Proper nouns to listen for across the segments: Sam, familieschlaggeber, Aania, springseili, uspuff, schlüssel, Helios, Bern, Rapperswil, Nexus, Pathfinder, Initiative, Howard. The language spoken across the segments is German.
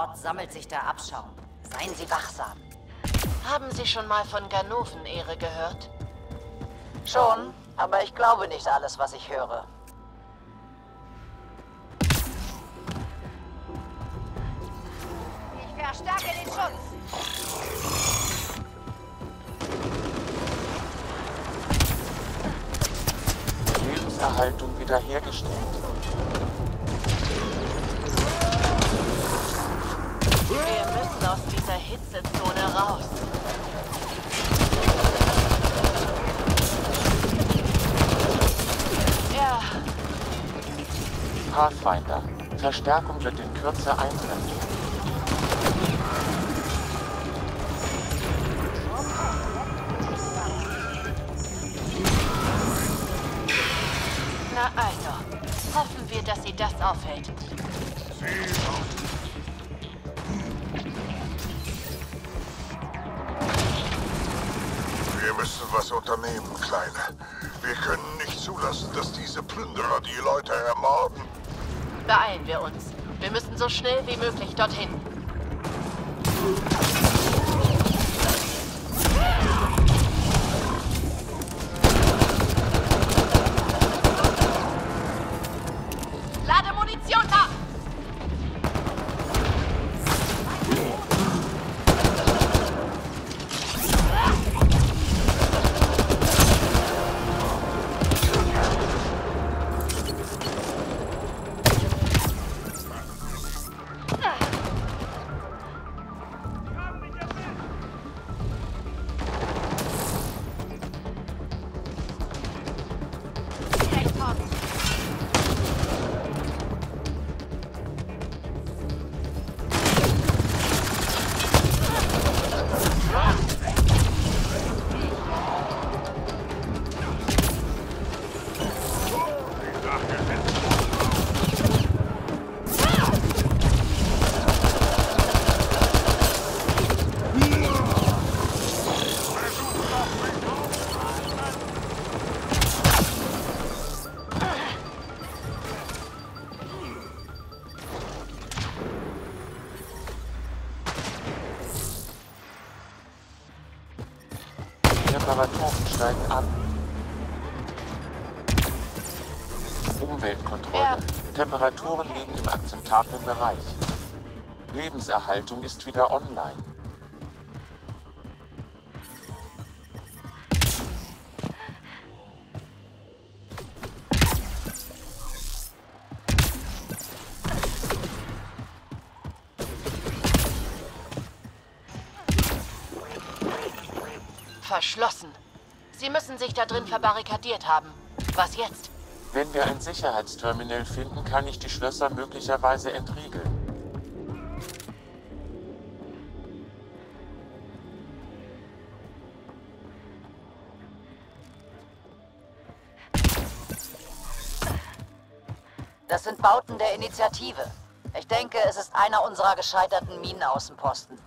Ort sammelt sich der Abschaum. Seien Sie wachsam. Haben Sie schon mal von Ganoven-Ehre gehört? Schon, aber ich glaube nicht alles, was ich höre. Ich verstärke den Schutz. Lebenserhaltung wiederhergestellt. Wir müssen aus dieser Hitzezone raus. Ja. Pathfinder. Verstärkung wird in Kürze eintreffen. Na also. Hoffen wir, dass sie das aufhält. Wir müssen was unternehmen, Kleine. Wir können nicht zulassen, dass diese Plünderer die Leute ermorden. Beeilen wir uns. Wir müssen so schnell wie möglich dorthin. Temperaturen steigen an. Umweltkontrolle. Ja. Temperaturen liegen im akzeptablen Bereich. Lebenserhaltung ist wieder online. Verschlossen. Sie müssen sich da drin verbarrikadiert haben. Was jetzt? Wenn wir ein Sicherheitsterminal finden, kann ich die Schlösser möglicherweise entriegeln. Das sind Bauten der Initiative. Ich denke, es ist einer unserer gescheiterten Minenaußenposten.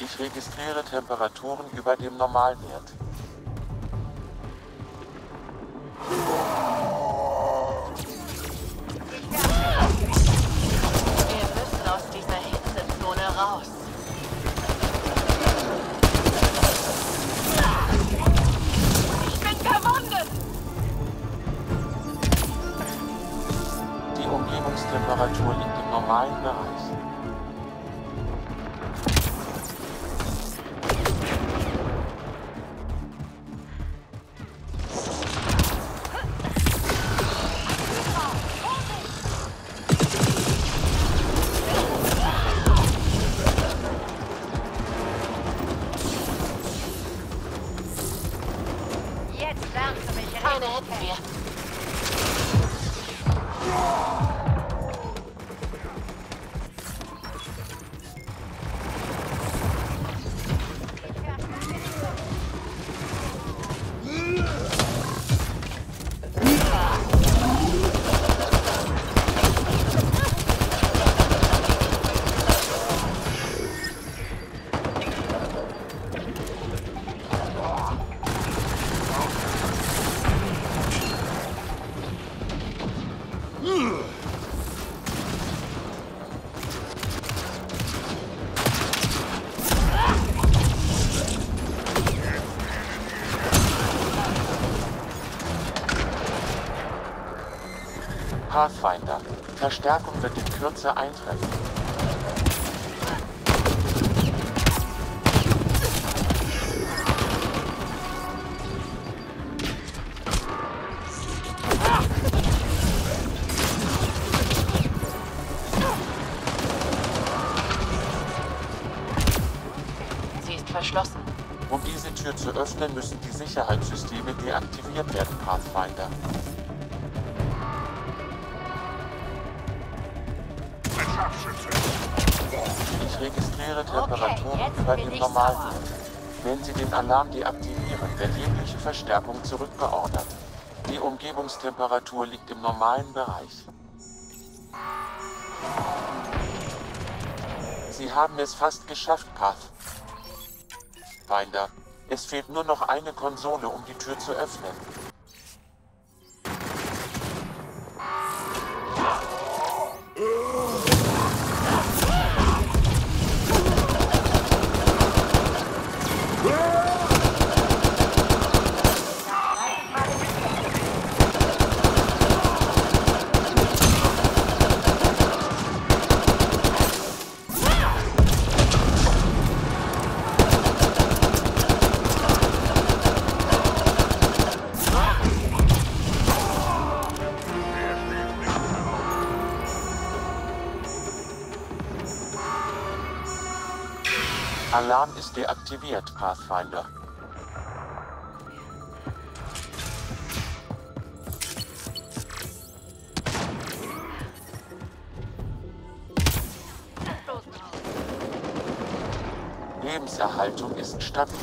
Ich registriere Temperaturen über dem Normalwert. Wir müssen aus dieser Hitzezone raus. Ich bin verwundet! Die Umgebungstemperatur liegt im normalen Bereich. Pathfinder. Verstärkung wird in Kürze eintreffen. Sie ist verschlossen. Um diese Tür zu öffnen, müssen die Sicherheitssysteme deaktiviert werden, Pathfinder. Ich registriere Temperaturen über dem Normalwert. Wenn Sie den Alarm deaktivieren, wird jegliche Verstärkung zurückgeordert. Die Umgebungstemperatur liegt im normalen Bereich. Sie haben es fast geschafft, Pathfinder. Es fehlt nur noch eine Konsole, um die Tür zu öffnen. Alarm ist deaktiviert, Pathfinder. Lebenserhaltung ist stabil.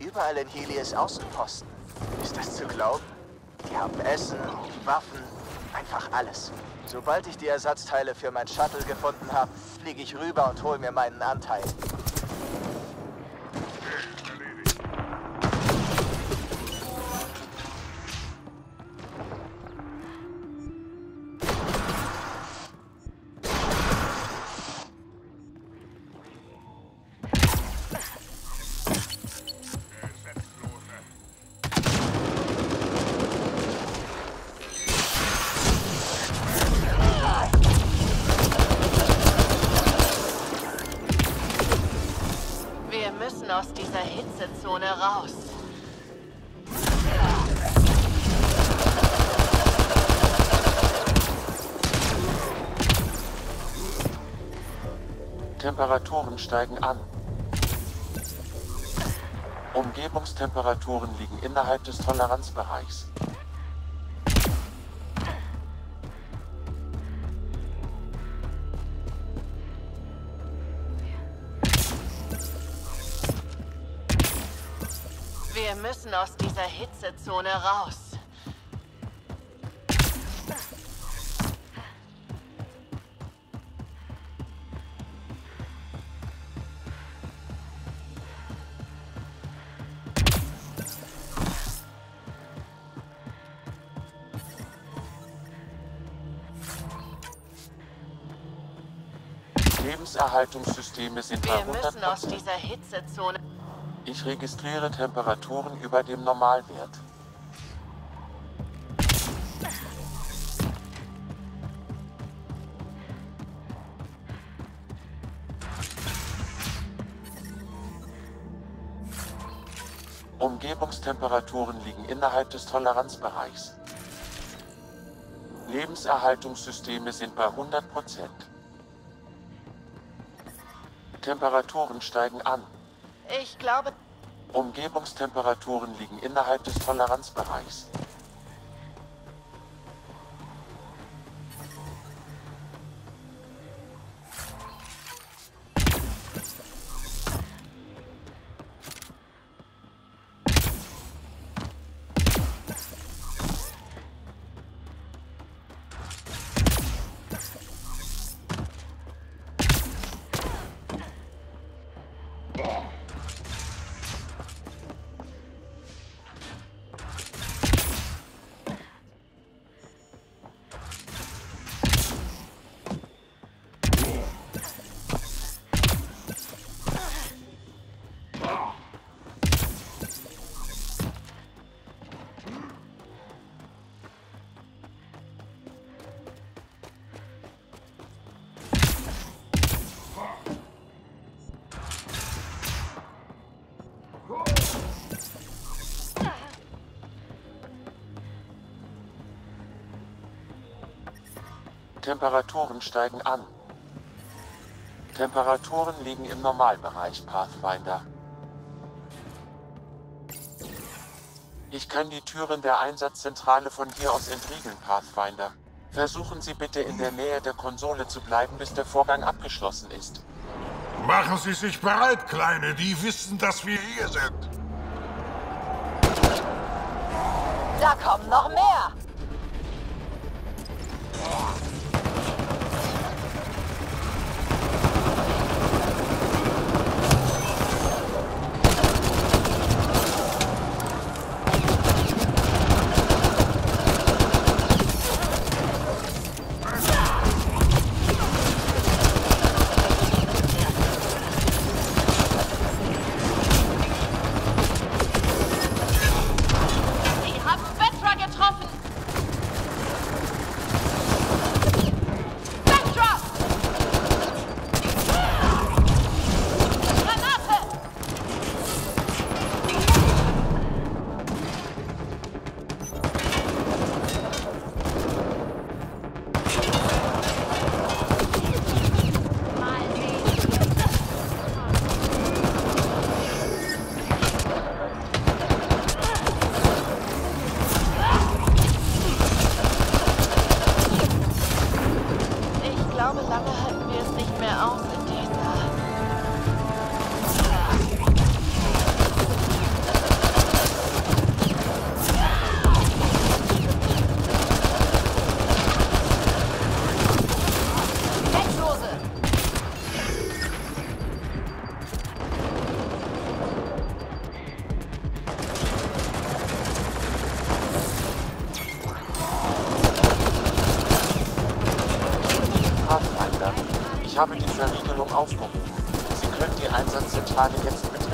Überall in Helios Außenposten. Ist das zu glauben? Die haben Essen, Waffen, einfach alles. Sobald ich die Ersatzteile für mein Shuttle gefunden habe, fliege ich rüber und hole mir meinen Anteil. Aus dieser Hitzezone raus. Temperaturen steigen an. Umgebungstemperaturen liegen innerhalb des Toleranzbereichs. Wir müssen aus dieser Hitzezone raus. Lebenserhaltungssysteme sind bei 100%. Wir müssen aus dieser Hitzezone. Ich registriere Temperaturen über dem Normalwert. Umgebungstemperaturen liegen innerhalb des Toleranzbereichs. Lebenserhaltungssysteme sind bei 100%. Temperaturen steigen an. Ich glaube... Umgebungstemperaturen liegen innerhalb des Toleranzbereichs. Temperaturen steigen an. Temperaturen liegen im Normalbereich, Pathfinder. Ich kann die Türen der Einsatzzentrale von hier aus entriegeln, Pathfinder. Versuchen Sie bitte in der Nähe der Konsole zu bleiben, bis der Vorgang abgeschlossen ist. Machen Sie sich bereit, Kleine. Die wissen, dass wir hier sind. Da kommen noch mehr. Ich habe diese Regelung aufgehoben. Sie können die Einsatzzentrale jetzt betreten.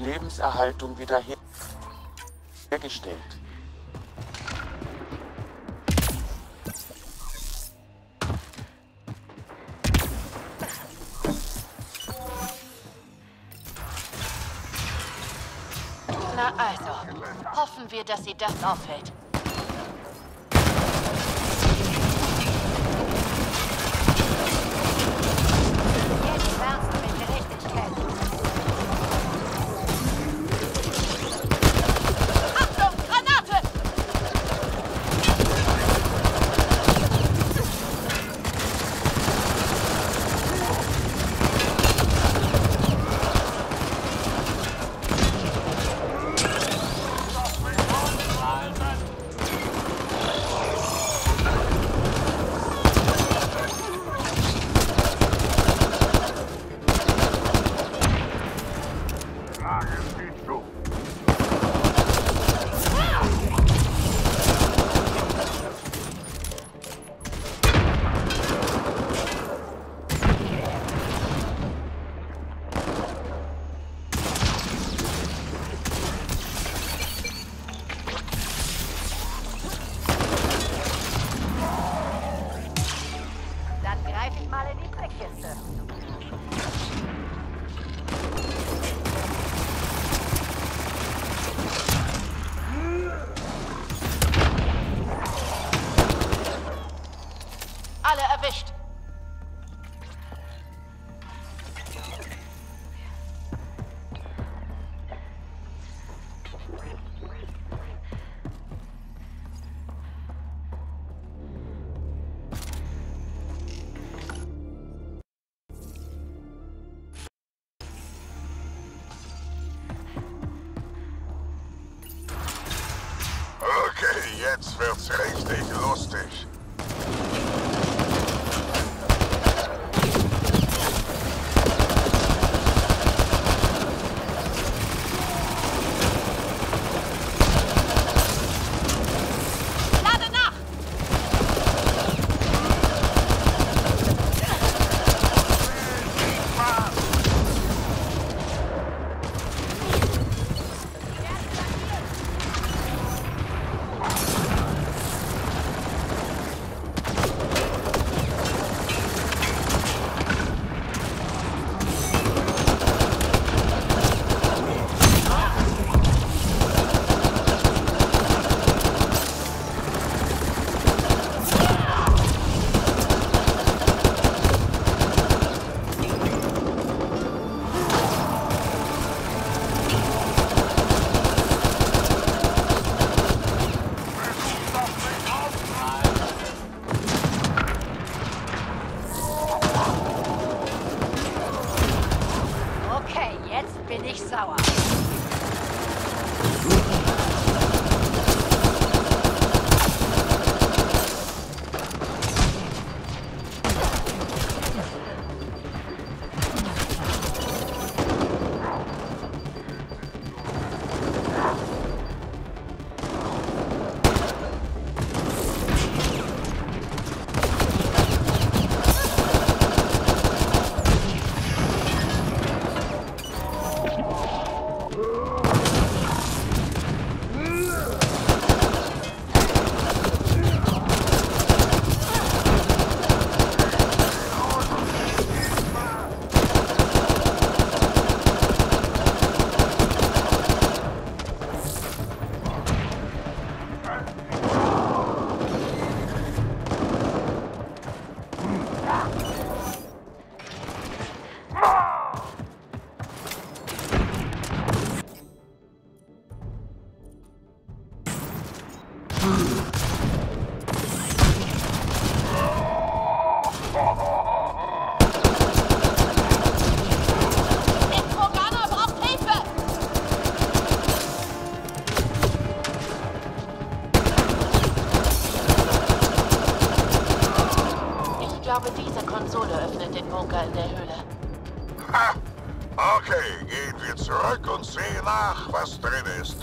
Lebenserhaltung wieder hergestellt. Na also, hoffen wir, dass sie das auffällt. Jetzt wird's richtig lustig. Lade nach! glaube, diese Konsole öffnet den Bunker in der Höhle. Ha! Okay, gehen wir zurück und sehen nach, was drin ist.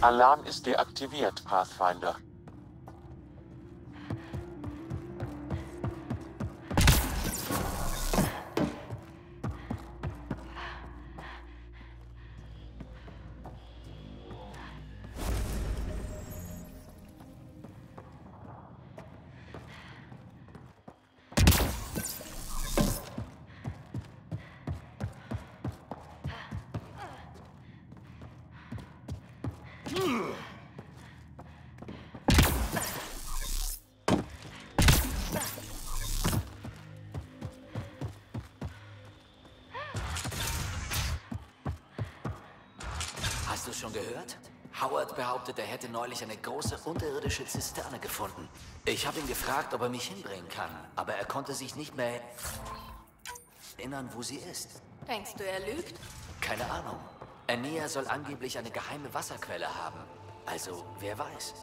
Alarm ist deaktiviert, Pathfinder. Hast du schon gehört? Howard behauptet, er hätte neulich eine große unterirdische Zisterne gefunden. Ich habe ihn gefragt, ob er mich hinbringen kann, aber er konnte sich nicht mehr erinnern, wo sie ist. Denkst du, er lügt? Keine Ahnung. Aania soll angeblich eine geheime Wasserquelle haben. Also, wer weiß.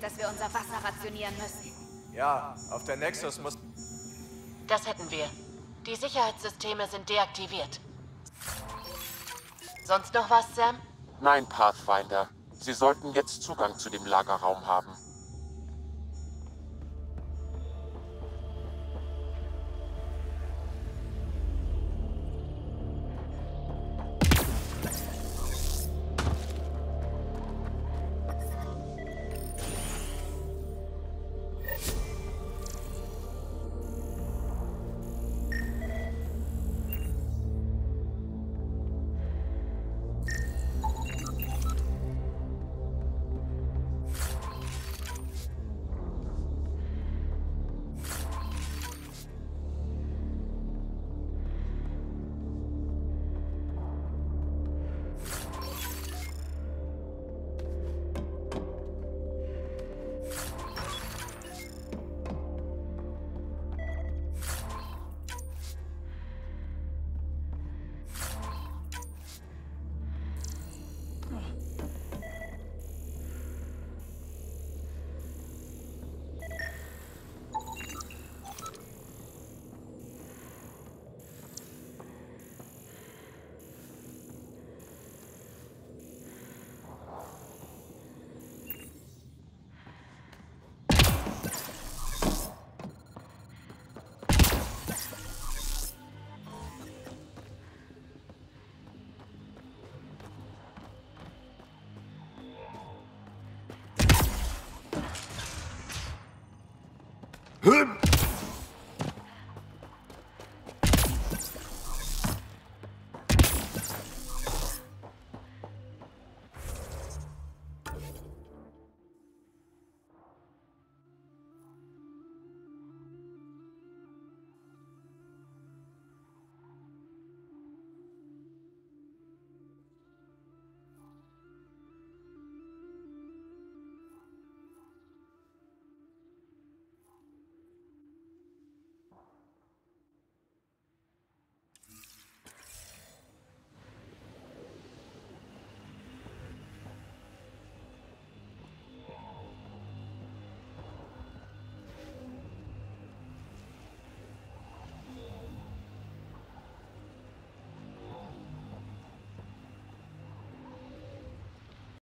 Dass wir unser Wasser rationieren müssen. Ja, auf der Nexus muss... Das hätten wir. Die Sicherheitssysteme sind deaktiviert. Sonst noch was, Sam? Nein, Pathfinder. Sie sollten jetzt Zugang zu dem Lagerraum haben.